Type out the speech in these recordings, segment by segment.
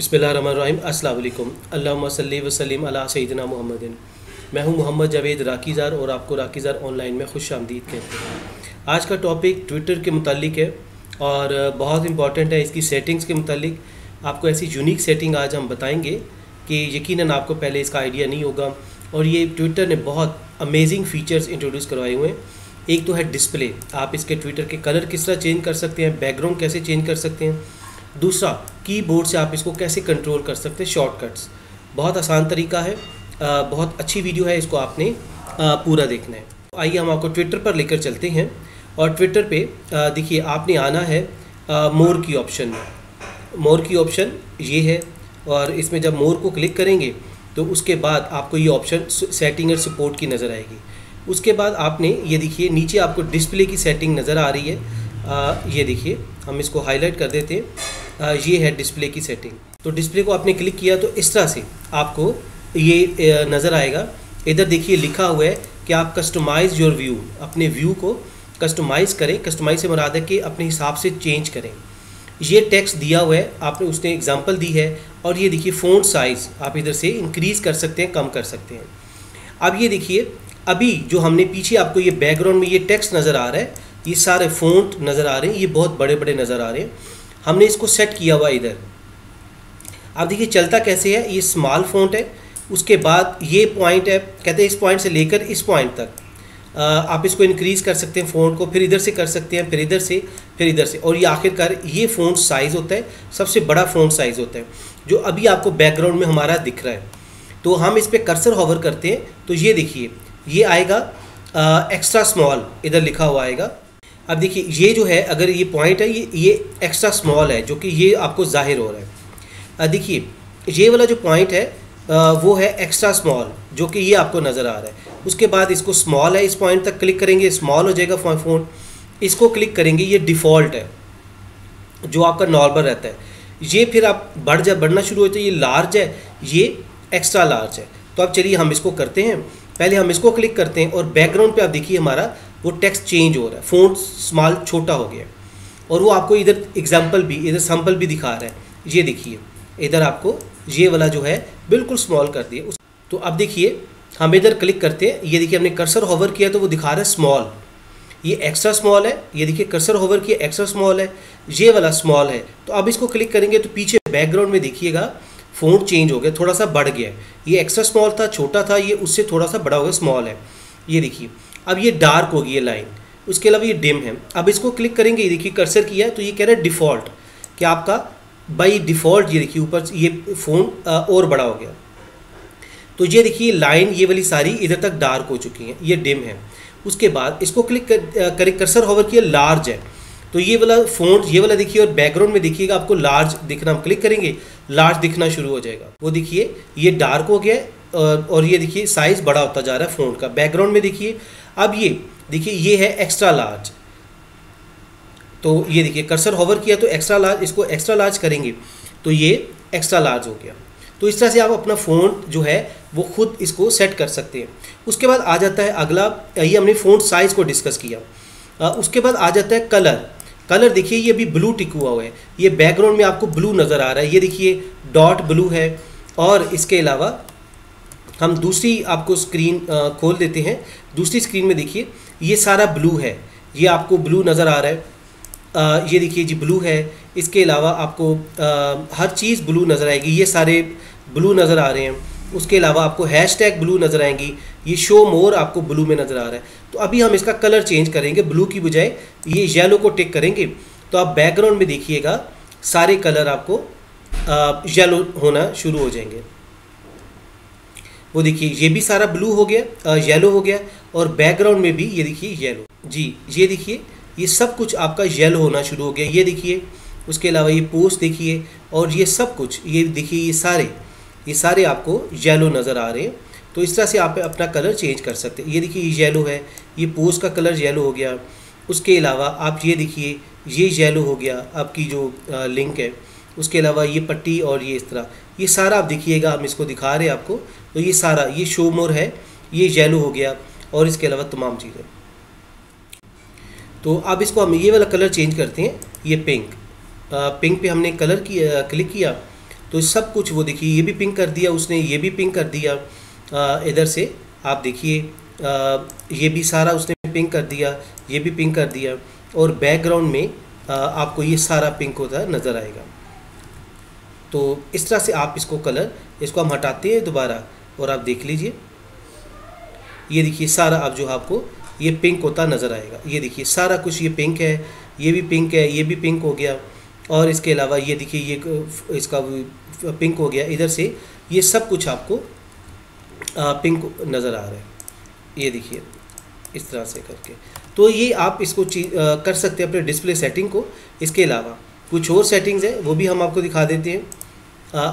बिस्मिल्लाहिर्रहमानिर्रहीम अस्सलाम वालेकुम अल्लाहुम्मा सल्ली व सल्लिम अला सय्यिदिना मोहम्मदिन। मैं हूं मोहम्मद जावेद राखीजार और आपको राखीजार ऑनलाइन में खुशामदीद कहते हैं। आज का टॉपिक ट्विटर के मुतालिक है और बहुत इंपॉर्टेंट है। इसकी सेटिंग्स के मुतालिक आपको ऐसी यूनिक सेटिंग आज हम बताएंगे कि यकीनन आपको पहले इसका आइडिया नहीं होगा। और ये ट्विटर ने बहुत अमेजिंग फ़ीचर्स इंट्रोड्यूस करवाए हुए हैं। एक तो है डिस्प्ले, आप इसके ट्विटर के कलर किस तरह चेंज कर सकते हैं, बैकग्राउंड कैसे चेंज कर सकते हैं। दूसरा, कीबोर्ड से आप इसको कैसे कंट्रोल कर सकते हैं, शॉर्टकट्स। बहुत आसान तरीका है, बहुत अच्छी वीडियो है, इसको आपने पूरा देखना है। आइए हम आपको ट्विटर पर लेकर चलते हैं। और ट्विटर पे देखिए आपने आना है मोर की ऑप्शन में। मोर की ऑप्शन ये है और इसमें जब मोर को क्लिक करेंगे तो उसके बाद आपको ये ऑप्शन सेटिंग और सपोर्ट की नज़र आएगी। उसके बाद आपने ये देखिए नीचे आपको डिस्प्ले की सेटिंग नज़र आ रही है। ये देखिए हम इसको हाईलाइट कर देते हैं। ये है डिस्प्ले की सेटिंग। तो डिस्प्ले को आपने क्लिक किया तो इस तरह से आपको ये नज़र आएगा। इधर देखिए लिखा हुआ है कि आप कस्टमाइज़ योर व्यू, अपने व्यू को कस्टमाइज़ करें। कस्टमाइज़ से मुराद है कि अपने हिसाब से चेंज करें। ये टेक्स्ट दिया हुआ है, आपने उसने एग्जाम्पल दी है। और ये देखिए फ़ॉन्ट साइज़ आप इधर से इंक्रीज़ कर सकते हैं, कम कर सकते हैं। अब ये देखिए अभी जो हमने पीछे आपको ये बैकग्राउंड में ये टेक्स्ट नज़र आ रहा है, ये सारे फ़ॉन्ट नज़र आ रहे हैं, ये बहुत बड़े बड़े नज़र आ रहे हैं। हमने इसको सेट किया हुआ। इधर आप देखिए चलता कैसे है, ये स्मॉल फ़ॉन्ट है। उसके बाद ये पॉइंट है, कहते हैं इस पॉइंट से लेकर इस पॉइंट तक आप इसको इंक्रीज़ कर सकते हैं फ़ॉन्ट को, फिर इधर से कर सकते हैं, फिर इधर से, फिर इधर से। और ये आखिरकार ये फ़ॉन्ट साइज़ होता है, सबसे बड़ा फ़ॉन्ट साइज़ होता है जो अभी आपको बैकग्राउंड में हमारा दिख रहा है। तो हम इस पर कर्सर होवर करते हैं तो ये देखिए ये आएगा एक्स्ट्रा स्मॉल, इधर लिखा हुआ आएगा। अब देखिए ये जो है, अगर ये पॉइंट है, ये एक्स्ट्रा स्मॉल है जो कि ये आपको ज़ाहिर हो रहा है। देखिए ये वाला जो पॉइंट है वो है एक्स्ट्रा स्मॉल जो कि ये आपको नज़र आ रहा है। उसके बाद इसको स्मॉल है, इस पॉइंट तक क्लिक करेंगे स्मॉल हो जाएगा फ़ॉन्ट। इसको क्लिक करेंगे ये डिफ़ॉल्ट है जो आपका नॉर्मल रहता है। ये फिर आप बढ़ना शुरू हो जाए, ये लार्ज है, ये एक्स्ट्रा लार्ज है। तो अब चलिए हम इसको करते हैं। पहले हम इसको क्लिक करते हैं और बैकग्राउंड पे आप देखिए हमारा वो टेक्स्ट चेंज हो रहा है, फ़ॉन्ट स्मॉल छोटा हो गया। और वो आपको इधर एग्जाम्पल भी, इधर सैंपल भी दिखा रहा है। ये देखिए इधर आपको ये वाला जो है बिल्कुल स्मॉल कर दिया। तो अब देखिए हम इधर क्लिक करते हैं, ये देखिए हमने कर्सर होवर किया तो वो दिखा रहा है स्मॉल, ये एक्स्ट्रा स्मॉल है। ये देखिए कर्सर होवर किया, एक्स्ट्रा स्मॉल है, ये वाला स्मॉल है। तो अब इसको क्लिक करेंगे तो पीछे बैकग्राउंड में देखिएगा फ़ॉन्ट चेंज हो गया, थोड़ा सा बढ़ गया। ये एक्स्ट्रा स्मॉल था, छोटा था, ये उससे थोड़ा सा बड़ा हो गया, स्मॉल है। ये देखिए अब ये डार्क होगी ये लाइन, उसके अलावा ये डिम है। अब इसको क्लिक करेंगे, ये देखिए कर्सर किया तो ये कह रहा है डिफ़ॉल्ट, कि आपका बाई डिफ़ॉल्ट। ये देखिए ऊपर ये फ़ॉन्ट और बड़ा हो गया। तो ये देखिए लाइन ये वाली सारी इधर तक डार्क हो चुकी है, ये डिम है। उसके बाद इसको क्लिक करें, कर्सर होवर किया लार्ज है तो ये वाला फ़ॉन्ट, ये वाला देखिए। और बैकग्राउंड में देखिएगा आपको लार्ज दिखना, हम क्लिक करेंगे लार्ज दिखना शुरू हो जाएगा। वो देखिए ये डार्क हो गया और ये देखिए साइज़ बड़ा होता जा रहा है फ़ॉन्ट का। बैकग्राउंड में देखिए अब ये देखिए ये है एक्स्ट्रा लार्ज। तो ये देखिए कर्सर होवर किया तो एक्स्ट्रा लार्ज, इसको एक्स्ट्रा लार्ज करेंगे तो ये एक्स्ट्रा लार्ज हो गया। तो इस तरह से आप अपना फ़ॉन्ट जो है वो खुद इसको सेट कर सकते हैं। उसके बाद आ जाता है अगला, ये हमने फ़ॉन्ट साइज़ को डिस्कस किया। उसके बाद आ जाता है कलर। कलर देखिए ये भी ब्लू टिक हुआ हुआ है, ये बैकग्राउंड में आपको ब्लू नज़र आ रहा है। ये देखिए डॉट ब्लू है। और इसके अलावा हम दूसरी आपको स्क्रीन खोल देते हैं। दूसरी स्क्रीन में देखिए ये सारा ब्लू है, ये आपको ब्लू नज़र आ रहा है। ये देखिए जी ब्लू है। इसके अलावा आपको हर चीज़ ब्लू नज़र आएगी, ये सारे ब्लू नज़र आ रहे हैं। उसके अलावा आपको हैशटैग ब्लू नज़र आएंगी, ये शो मोर आपको ब्लू में नज़र आ रहा है। तो अभी हम इसका कलर चेंज करेंगे, ब्लू की बजाय ये येलो को टिक करेंगे तो आप बैकग्राउंड में देखिएगा सारे कलर आपको येलो होना शुरू हो जाएंगे। वो देखिए ये भी सारा ब्लू हो गया, येलो हो गया। और बैकग्राउंड में भी ये देखिए येलो जी, ये देखिए ये सब कुछ आपका येलो होना शुरू हो गया। ये देखिए उसके अलावा ये पोस्ट देखिए और ये सब कुछ, ये देखिए ये सारे आपको येलो नज़र आ रहे हैं। तो इस तरह से आप अपना कलर चेंज कर सकते हैं। ये देखिए ये येलो है, ये पोस्ट का कलर येलो हो गया। उसके अलावा आप ये देखिए ये येलो हो गया आपकी जो लिंक है। उसके अलावा ये पट्टी और ये इस तरह ये सारा आप देखिएगा, हम इसको दिखा रहे हैं आपको। तो ये सारा ये शो मोर है, ये येलो हो गया और इसके अलावा तमाम चीज़ें। तो अब इसको हम ये वाला कलर चेंज करते हैं, ये पिंक पे हमने कलर क्लिक किया तो सब कुछ वो देखिए, ये भी पिंग कर दिया उसने, ये भी पिंग कर दिया, इधर से आप देखिए ये भी सारा उसने पिंग कर दिया, ये भी पिंग कर दिया, और बैकग्राउंड में आपको ये सारा पिंक होता नज़र आएगा। तो इस तरह से आप इसको कलर, इसको हम हटाते हैं दोबारा और आप देख लीजिए, ये देखिए सारा अब जो आपको ये पिंक होता नज़र आएगा। ये देखिए सारा कुछ ये पिंक है, ये भी पिंक है, ये भी पिंक हो गया, और इसके अलावा ये देखिए ये इसका पिंक हो गया, इधर से ये सब कुछ आपको पिंक नज़र आ रहा है। ये देखिए इस तरह से करके, तो ये आप इसको कर सकते हैं अपने डिस्प्ले सेटिंग को। इसके अलावा कुछ और सेटिंग्स है वो भी हम आपको दिखा देते हैं।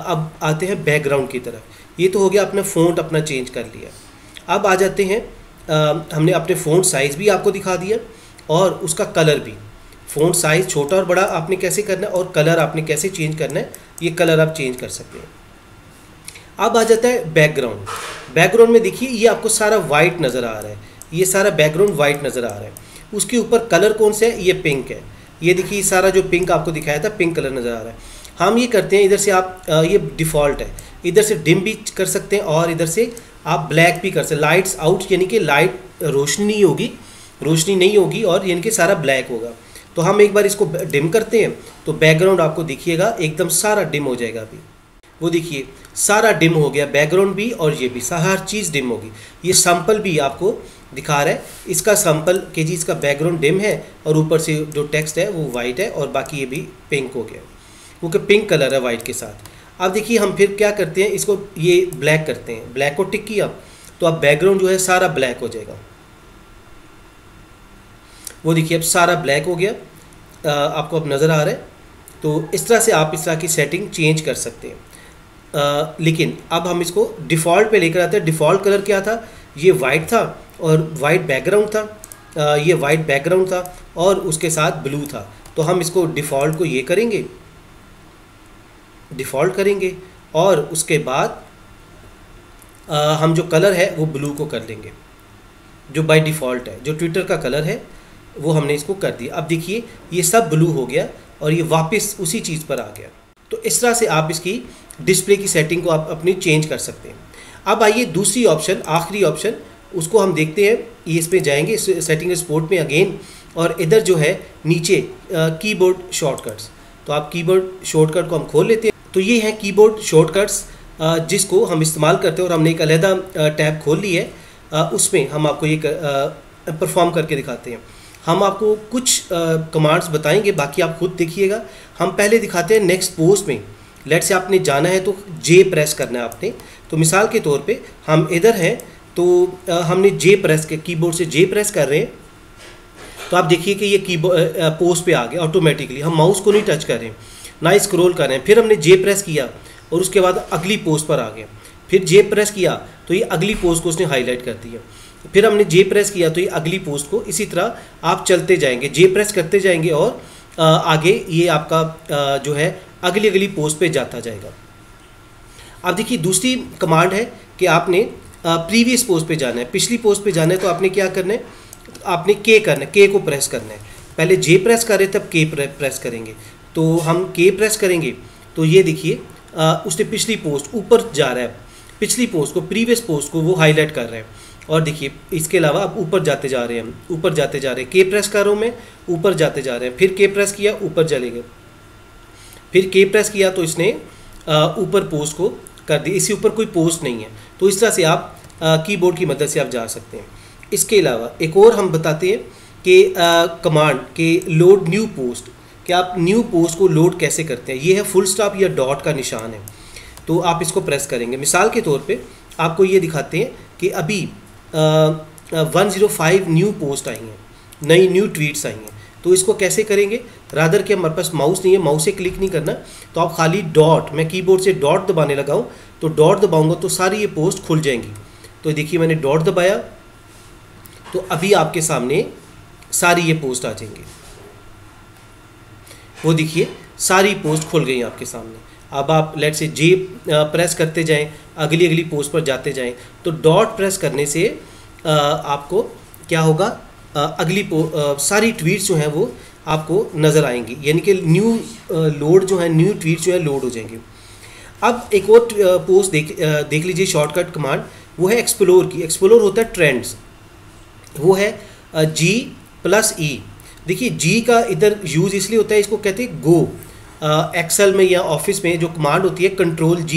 अब आते हैं बैकग्राउंड की तरफ। ये तो हो गया अपना फ़ॉन्ट अपना चेंज कर लिया। अब आ जाते हैं, हमने अपने फ़ॉन्ट साइज़ भी आपको दिखा दिया और उसका कलर भी। फ़ॉन्ट साइज़ छोटा और बड़ा आपने कैसे करना है और कलर आपने कैसे चेंज करना है, ये कलर आप चेंज कर सकते हैं। अब आ जाता है बैकग्राउंड। बैकग्राउंड में देखिए ये आपको सारा वाइट नज़र आ रहा है, ये सारा बैकग्राउंड वाइट नज़र आ रहा है। उसके ऊपर कलर कौन सा है, ये पिंक है। ये देखिए सारा जो पिंक आपको दिखाया था पिंक कलर नज़र आ रहा है। हम ये करते हैं, इधर से आप ये डिफ़ॉल्ट है, इधर से डिम भी कर सकते हैं और इधर से आप ब्लैक भी कर सकते हैं। लाइट्स आउट यानी कि लाइट रोशनी नहीं होगी और यानी कि सारा ब्लैक होगा। तो हम एक बार इसको डिम करते हैं तो बैकग्राउंड आपको देखिएगा एकदम सारा डिम हो जाएगा। अभी वो देखिए सारा डिम हो गया, बैकग्राउंड भी और ये भी, हर चीज़ डिम होगी। ये सैंपल भी आपको दिखा रहा है, इसका सैंपल के जी इसका बैकग्राउंड डिम है और ऊपर से जो टेक्स्ट है वो वाइट है और बाकी ये भी पिंक हो गया, वो कि पिंक कलर है वाइट के साथ। अब देखिए हम फिर क्या करते हैं, इसको ये ब्लैक करते हैं, ब्लैक को टिक किया तो अब बैकग्राउंड जो है सारा ब्लैक हो जाएगा। वो देखिए अब सारा ब्लैक हो गया, आपको अब नज़र आ रहा है। तो इस तरह से आप इस तरह की सेटिंग चेंज कर सकते हैं। लेकिन अब हम इसको डिफ़ॉल्ट पे लेकर आते हैं। डिफ़ॉल्ट कलर क्या था, ये वाइट था और वाइट बैकग्राउंड था, ये वाइट बैकग्राउंड था और उसके साथ ब्लू था। तो हम इसको डिफ़ॉल्ट को ये करेंगे, डिफ़ॉल्ट करेंगे और उसके बाद हम जो कलर है वो ब्लू को कर लेंगे जो बाय डिफ़ॉल्ट है, जो ट्विटर का कलर है वो हमने इसको कर दिया। अब देखिए ये सब ब्लू हो गया और ये वापस उसी चीज़ पर आ गया। तो इस तरह से आप इसकी डिस्प्ले की सेटिंग को आप अपनी चेंज कर सकते हैं। अब आइए दूसरी ऑप्शन, आखिरी ऑप्शन, उसको हम देखते हैं। ये इस पर जाएंगे सेटिंग सपोर्ट में अगेन, और इधर जो है नीचे कीबोर्ड शॉर्टकट्स, तो आप कीबोर्ड शॉर्टकट को हम खोल लेते हैं। तो ये हैं कीबोर्ड शॉर्टकट्स जिसको हम इस्तेमाल करते हैं और हमने एक अलहदा टैब खोल ली है, उसमें हम आपको ये परफॉर्म करके दिखाते हैं। हम आपको कुछ कमांड्स बताएंगे, बाकी आप खुद देखिएगा। हम पहले दिखाते हैं नेक्स्ट पोस्ट में, लेट से आपने जाना है तो जे प्रेस करना है आपने। तो मिसाल के तौर पे हम इधर हैं तो हमने जे प्रेस के कीबोर्ड से जे प्रेस कर रहे हैं तो आप देखिए कि ये कीबोर्ड पोस्ट पे आ गया ऑटोमेटिकली। हम माउस को नहीं टच कर रहे हैं, ना स्क्रॉल कर रहे हैं। फिर हमने जे प्रेस किया और उसके बाद अगली पोस्ट पर आ गया, फिर जे प्रेस किया तो ये अगली पोस्ट को उसने हाईलाइट कर दिया, फिर हमने जे प्रेस किया तो ये अगली पोस्ट को। इसी तरह आप चलते जाएंगे, जे प्रेस करते जाएंगे और आगे ये आपका जो है अगली अगली पोस्ट पे जाता जाएगा। अब देखिए दूसरी कमांड है कि आपने प्रीवियस पोस्ट पे जाना है, पिछली पोस्ट पे जाना है। तो आपने क्या करना है, आपने के करना है, के को प्रेस करना है। पहले जे प्रेस करें तब के प्रेस करेंगे, तो हम के प्रेस करेंगे तो ये देखिए उसने पिछली पोस्ट ऊपर जा रहा है, पिछली पोस्ट को, प्रीवियस पोस्ट को वो हाईलाइट कर रहे हैं। और देखिए इसके अलावा आप ऊपर जाते जा रहे हैं, ऊपर जाते जा रहे हैं। के प्रेस कर रहा हूँ मैं, ऊपर जाते जा रहे हैं, फिर के प्रेस किया ऊपर चले गए, फिर के प्रेस किया तो इसने ऊपर पोस्ट को कर दिया। इसके ऊपर कोई पोस्ट नहीं है। तो इस तरह से आप कीबोर्ड की मदद से आप जा सकते हैं। इसके अलावा एक और हम बताते हैं कि कमांड के लोड न्यू पोस्ट, कि आप न्यू पोस्ट को लोड कैसे करते हैं। ये है फुल स्टॉप या डॉट का निशान है, तो आप इसको प्रेस करेंगे। मिसाल के तौर पे आपको ये दिखाते हैं कि अभी 105 न्यू पोस्ट आई हैं, नई न्यू ट्वीट्स आई हैं। तो इसको कैसे करेंगे, रादर कि हमारे पास माउस नहीं है, माउस से क्लिक नहीं करना, तो आप खाली डॉट, मैं कीबोर्ड से डॉट दबाने लगा हूँ तो डॉट दबाऊँगा तो सारी ये पोस्ट खुल जाएंगी। तो देखिए मैंने डॉट दबाया तो अभी आपके सामने सारी ये पोस्ट आ जाएंगी। वो देखिए सारी पोस्ट खुल गई आपके सामने। अब आप लेट से जे प्रेस करते जाएं, अगली अगली पोस्ट पर जाते जाएं। तो डॉट प्रेस करने से आपको क्या होगा, अगली सारी ट्वीट्स जो हैं वो आपको नज़र आएंगी, यानी कि न्यू लोड जो है, न्यू ट्वीट्स जो है लोड हो जाएंगी। अब एक और पोस्ट देख लीजिए, शॉर्टकट कमांड वो है एक्सप्लोर की। एक्सप्लोर होता है ट्रेंड्स, वो है G+E। देखिए G का इधर यूज़ इसलिए होता है, इसको कहते हैं गो। एक्सेल में या ऑफिस में जो कमांड होती है Ctrl G,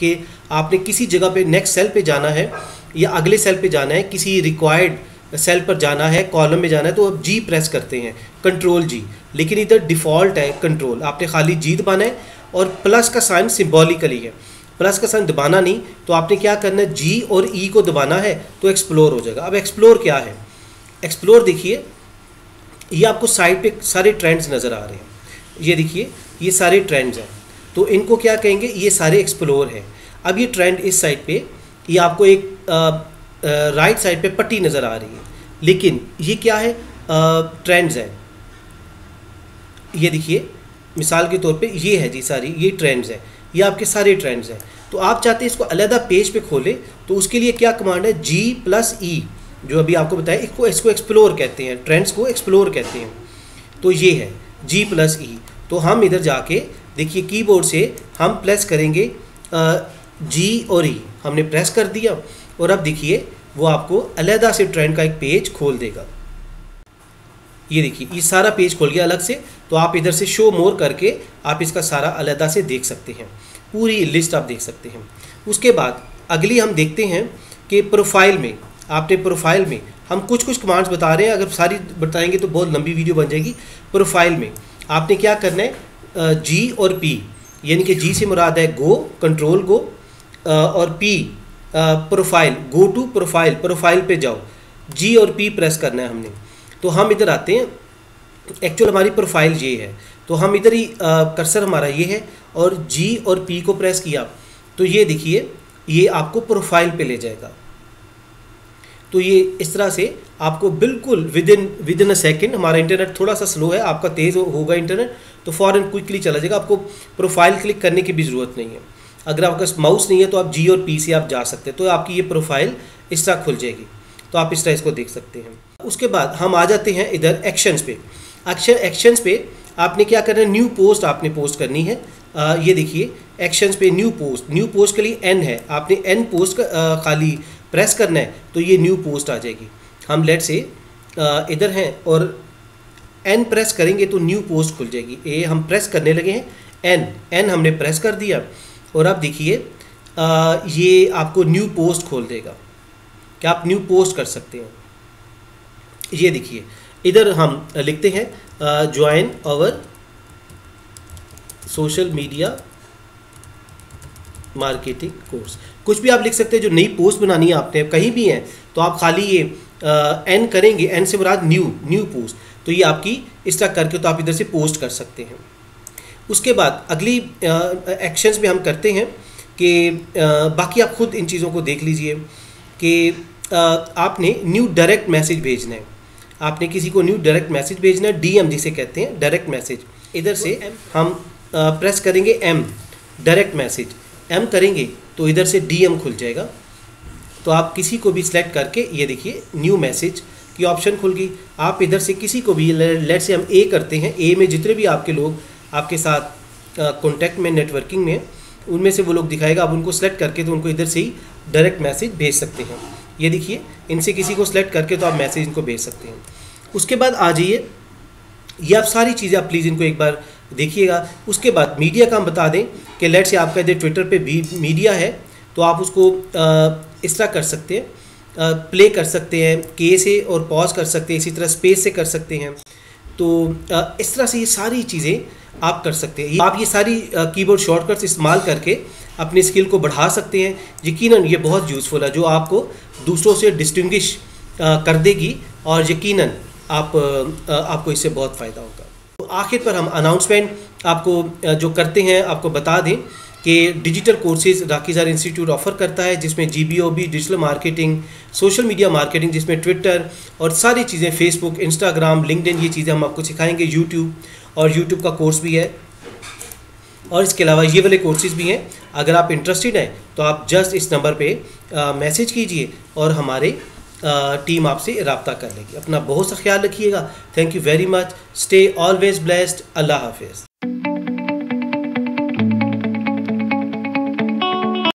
कि आपने किसी जगह पे नेक्स्ट सेल पे जाना है या अगले सेल पे जाना है, किसी रिक्वायर्ड सेल पर जाना है, कॉलम में जाना है, तो आप G प्रेस करते हैं Ctrl G। लेकिन इधर डिफ़ॉल्ट है कंट्रोल, आपने खाली G दबाना है और प्लस का साइन सिम्बॉलिकली है, प्लस का साइन दबाना नहीं। तो आपने क्या करना है, G और E को दबाना है तो एक्सप्लोर हो जाएगा। अब एक्सप्लोर क्या है, एक्सप्लोर देखिए ये आपको साइड पे सारे ट्रेंड्स नज़र आ रहे हैं, ये देखिए ये सारे ट्रेंड्स हैं, तो इनको क्या कहेंगे, ये सारे एक्सप्लोर हैं। अब ये ट्रेंड इस साइड पे, ये आपको एक राइट साइड पे पट्टी नज़र आ रही है, लेकिन ये क्या है, ट्रेंड्स हैं। ये देखिए मिसाल के तौर पे ये है जी, सारी ये ट्रेंड्स हैं, ये आपके सारे ट्रेंड्स हैं। तो आप चाहते हैं इसको अलग पेज पे खोले, तो उसके लिए क्या कमांड है, G+E, जो अभी आपको बताया, इसको एक्सप्लोर कहते हैं, ट्रेंड्स को एक्सप्लोर कहते हैं। तो ये है G+E। तो हम इधर जाके देखिए कीबोर्ड से हम प्रेस करेंगे G और E, हमने प्रेस कर दिया और अब देखिए वो आपको अलग से ट्रेंड का एक पेज खोल देगा। ये देखिए ये सारा पेज खोल गया अलग से। तो आप इधर से शो मोर करके आप इसका सारा अलग से देख सकते हैं, पूरी लिस्ट आप देख सकते हैं। उसके बाद अगली हम देखते हैं कि प्रोफाइल में, आपने प्रोफाइल में, हम कुछ कमांड्स बता रहे हैं, अगर सारी बताएंगे तो बहुत लंबी वीडियो बन जाएगी। प्रोफाइल में आपने क्या करना है, G और P, यानी कि G से मुराद है गो, कंट्रोल गो, और P profile, go to profile, profile पे जाओ, G और P प्रेस करना है हमने। तो हम इधर आते हैं, एक्चुअल हमारी प्रोफाइल ये है, तो हम इधर ही कर्सर हमारा ये है और G और P को प्रेस किया तो ये देखिए ये आपको प्रोफाइल पे ले जाएगा। तो ये इस तरह से आपको बिल्कुल विद इन अ सेकेंड, हमारा इंटरनेट थोड़ा सा स्लो है, आपका तेज़ होगा इंटरनेट तो फ़ौरन क्विकली चला जाएगा, आपको प्रोफाइल क्लिक करने की भी ज़रूरत नहीं है। अगर आपका माउस नहीं है तो आप G और P से आप जा सकते हैं, तो आपकी ये प्रोफाइल इस तरह खुल जाएगी। तो आप इस तरह इसको देख सकते हैं। उसके बाद हम आ जाते हैं इधर एक्शंस पे। एक्शंस पे आपने क्या करना है, न्यू पोस्ट आपने पोस्ट करनी है। ये देखिए एक्शंस पे न्यू पोस्ट के लिए N है, आपने N पोस्ट का खाली प्रेस करना है तो ये न्यू पोस्ट आ जाएगी। हम लेट से इधर हैं और N प्रेस करेंगे तो न्यू पोस्ट खुल जाएगी। ये हम प्रेस करने लगे हैं N हमने प्रेस कर दिया और अब देखिए ये आपको न्यू पोस्ट खोल देगा, क्या आप न्यू पोस्ट कर सकते हो। ये देखिए इधर हम लिखते हैं join our social media marketing course, कुछ भी आप लिख सकते हैं। जो नई पोस्ट बनानी है आपने, कहीं भी हैं तो आप खाली ये N करेंगे, N से मुराद न्यू पोस्ट, तो ये आपकी इस तरह करके तो आप इधर से पोस्ट कर सकते हैं। उसके बाद अगली एक्शंस में हम करते हैं कि बाकी आप खुद इन चीज़ों को देख लीजिए कि आपने न्यू डायरेक्ट मैसेज भेजना है, आपने किसी को न्यू डायरेक्ट मैसेज भेजना है, DM जिसे कहते हैं डायरेक्ट मैसेज। इधर से हम प्रेस करेंगे M, डायरेक्ट मैसेज M करेंगे तो इधर से DM खुल जाएगा। तो आप किसी को भी सिलेक्ट करके ये देखिए न्यू मैसेज की ऑप्शन खुल गई। आप इधर से किसी को भी, लेट से हम A करते हैं, A में जितने भी आपके लोग आपके साथ कॉन्टैक्ट में नेटवर्किंग में, उनमें से वो लोग दिखाएगा, आप उनको सेलेक्ट करके तो उनको इधर से ही डायरेक्ट मैसेज भेज सकते हैं। ये देखिए इनसे किसी को सेलेक्ट करके तो आप मैसेज इनको भेज सकते हैं। उसके बाद आ जाइए, ये आप सारी चीज़ें आप प्लीज़ इनको एक बार देखिएगा। उसके बाद मीडिया का हम बता दें कि लेट से आपका इधर ट्विटर पे भी मीडिया है, तो आप उसको इस तरह कर सकते हैं, प्ले कर सकते हैं K से और पॉज कर सकते हैं, इसी तरह स्पेस से कर सकते हैं। तो इस तरह से ये सारी चीज़ें आप कर सकते हैं। आप ये सारी कीबोर्ड शॉर्टकट्स इस्तेमाल करके अपनी स्किल को बढ़ा सकते हैं। यकीनन ये बहुत यूज़फुल है, जो आपको दूसरों से डिस्टिंग्विश कर देगी और यकीनन आपको इससे बहुत फ़ायदा होगा। तो आखिर पर हम अनाउंसमेंट आपको जो करते हैं, आपको बता दें कि डिजिटल कोर्सेज़ राखीजार इंस्टीट्यूट ऑफ़र करता है, जिसमें GBOB, digital marketing, social media marketing, जिसमें ट्विटर और सारी चीज़ें, फेसबुक, इंस्टाग्राम, लिंक्डइन, ये चीज़ें हम आपको सिखाएंगे, यूट्यूब, और यूट्यूब का कोर्स भी है, और इसके अलावा ये वाले कोर्सेज़ भी हैं। अगर आप इंटरेस्टेड हैं तो आप जस्ट इस नंबर पर मैसेज कीजिए और हमारे टीम आपसे रब्ता कर लेगी। अपना बहुत सा ख्याल रखिएगा। Thank you very much. Stay always blessed. अल्लाह हाफिज़।